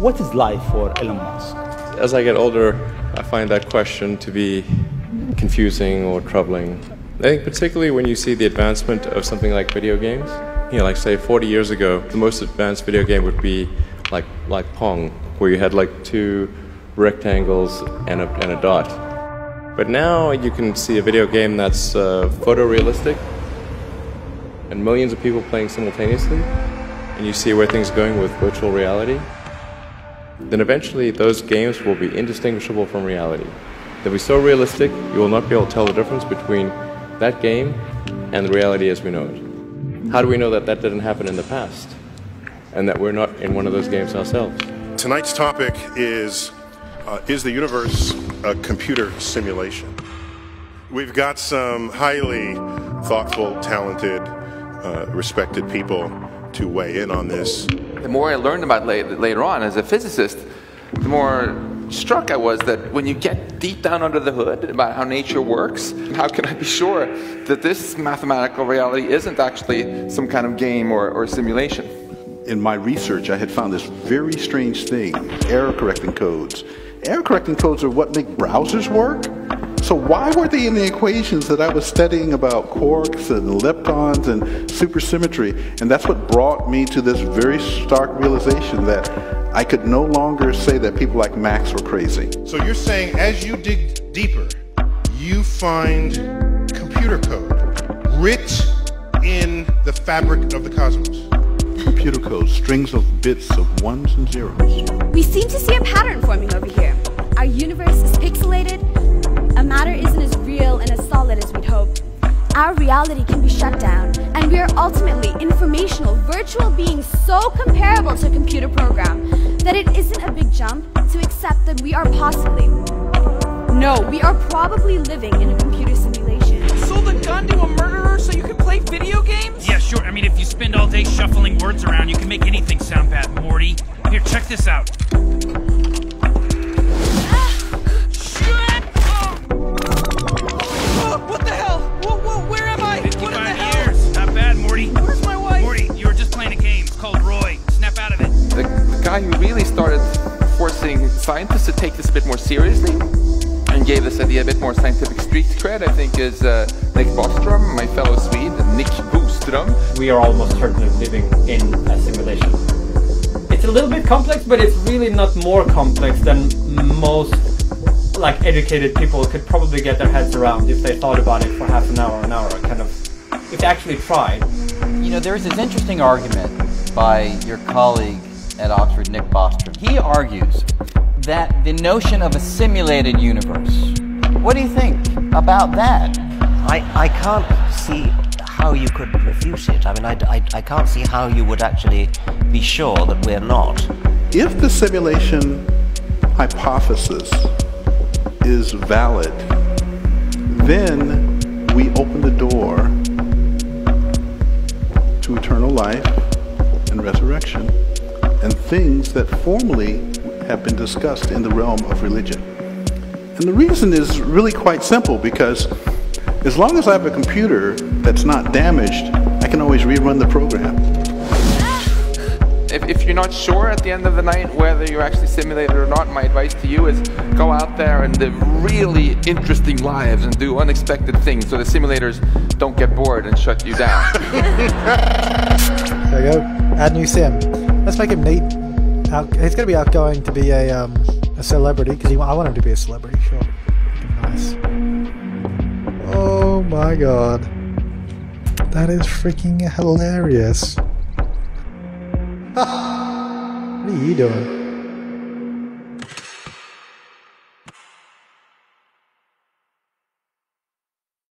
What is life for Elon Musk? As I get older, I find that question to be confusing or troubling. I think particularly when you see the advancement of something like video games. You know, like say 40 years ago, the most advanced video game would be like Pong, where you had like two rectangles and a dot. But now you can see a video game that's photorealistic and millions of people playing simultaneously, and you see where things are going with virtual reality. Then eventually those games will be indistinguishable from reality. They'll be so realistic, you will not be able to tell the difference between that game and the reality as we know it. How do we know that that didn't happen in the past, and that we're not in one of those games ourselves? Tonight's topic is the universe a computer simulation? We've got some highly thoughtful, talented, respected people to weigh in on this. The more I learned about later on as a physicist, the more struck I was that when you get deep down under the hood about how nature works, how can I be sure that this mathematical reality isn't actually some kind of game or simulation? In my research, I had found this very strange thing, error correcting codes. Error correcting codes are what make browsers work. So why were they in the equations that I was studying about quarks and leptons and supersymmetry? And that's what brought me to this very stark realization that I could no longer say that people like Max were crazy. So you're saying as you dig deeper, you find computer code writ in the fabric of the cosmos. Computer code, strings of bits of ones and zeros. We seem to see a pattern forming over here. Our universe is pixelated. A matter isn't as real and as solid as we'd hope. Our reality can be shut down, and we are ultimately informational, virtual beings so comparable to a computer program that it isn't a big jump to accept that we are possibly, no, we are probably living in a computer simulation. You sold a gun to a murderer so you could play video games? Yeah, sure. I mean, if you spend all day shuffling words around, you can make anything sound bad, Morty. Here, check this out. Who really started forcing scientists to take this a bit more seriously and gave this idea a bit more scientific street cred, I think, is Nick Bostrom, my fellow Swede, Nick Bostrom. We are almost certainly living in a simulation. It's a little bit complex, but it's really not more complex than most educated people could probably get their heads around if they thought about it for half an hour, kind of, if they actually tried. You know, there is this interesting argument by your colleague at Oxford, Nick Bostrom. He argues that the notion of a simulated universe, what do you think about that? I can't see how you could refute it. I mean, I can't see how you would actually be sure that we're not. If the simulation hypothesis is valid, then we open the door to eternal life and resurrection, and things that formerly have been discussed in the realm of religion. And the reason is really quite simple, because as long as I have a computer that's not damaged, I can always rerun the program. If you're not sure at the end of the night whether you're actually simulated or not, my advice to you is go out there and live really interesting lives and do unexpected things so the simulators don't get bored and shut you down. There you go, add new sim. Let's make him neat. He's going to be outgoing to be a celebrity, because I want him to be a celebrity. Sure, nice. Oh my god, that is freaking hilarious! What are you doing?